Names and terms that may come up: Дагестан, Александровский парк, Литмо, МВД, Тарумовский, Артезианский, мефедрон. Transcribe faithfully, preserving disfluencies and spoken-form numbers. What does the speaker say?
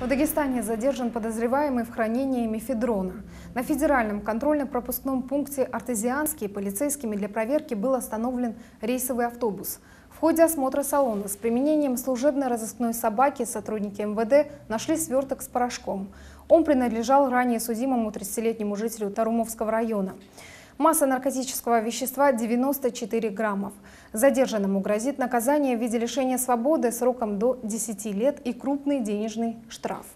В Дагестане задержан подозреваемый в хранении мефедрона. На федеральном контрольно-пропускном пункте «Артезианский» полицейскими для проверки был остановлен рейсовый автобус. В ходе осмотра салона с применением служебно-розыскной собаки сотрудники МВД нашли сверток с порошком. Он принадлежал ранее судимому тридцатилетнему жителю Тарумовского района. Масса наркотического вещества – девяносто четыре граммов. Задержанному грозит наказание в виде лишения свободы сроком до десяти лет и крупный денежный штраф.